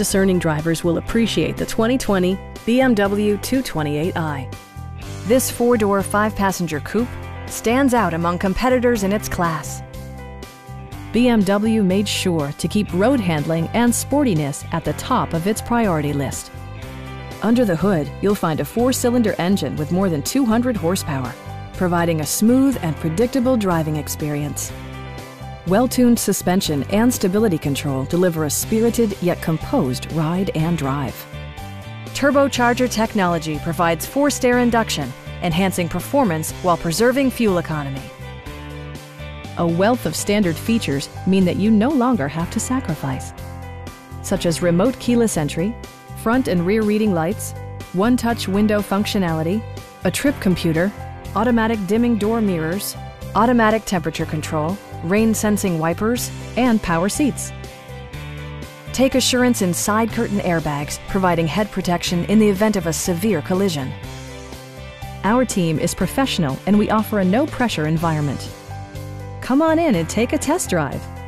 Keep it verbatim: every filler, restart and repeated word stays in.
discerning drivers will appreciate the twenty twenty B M W two twenty-eight i. This four-door, five-passenger coupe stands out among competitors in its class. B M W made sure to keep road handling and sportiness at the top of its priority list. Under the hood, you'll find a four-cylinder engine with more than two hundred horsepower, providing a smooth and predictable driving experience. Well-tuned suspension and stability control deliver a spirited yet composed ride and drive. Turbocharger technology provides forced air induction, enhancing performance while preserving fuel economy. A wealth of standard features mean that you no longer have to sacrifice, such as remote keyless entry, front and rear reading lights, one-touch window functionality, a trip computer, automatic dimming door mirrors, automatic temperature control, rain-sensing wipers, and power seats. Take assurance in side curtain airbags, providing head protection in the event of a severe collision. Our team is professional and we offer a no-pressure environment. Come on in and take a test drive.